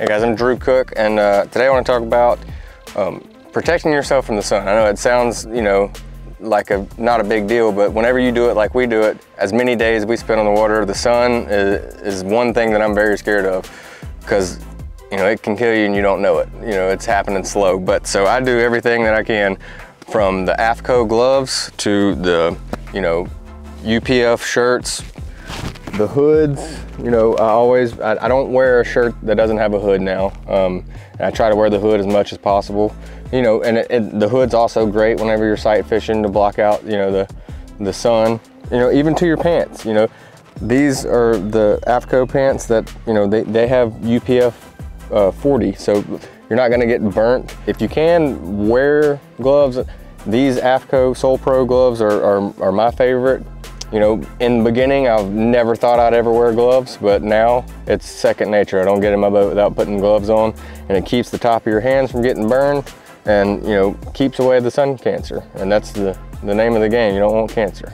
Hey guys, I'm Drew Cook, and today I want to talk about protecting yourself from the sun. I know it sounds, you know, like not a big deal, but whenever you do it like we do it, as many days we spend on the water, the sun is one thing that I'm very scared of, because, you know, it can kill you and you don't know it. You know, it's happening slow, but so I do everything that I can, from the AFCO gloves to the, you know, UPF shirts, the hoods. You know, I don't wear a shirt that doesn't have a hood now. And I try to wear the hood as much as possible. You know, and the hood's also great whenever you're sight fishing to block out, you know, the sun. You know, even to your pants. You know, these are the AFCO pants that, you know, they have UPF 40, so you're not gonna get burnt. If you can wear gloves, these AFCO Sol Pro gloves are my favorite. You know, in the beginning, I've never thought I'd ever wear gloves, but now it's second nature. I don't get in my boat without putting gloves on, and it keeps the top of your hands from getting burned, and, you know, keeps away the sun cancer. And that's the name of the game. You don't want cancer.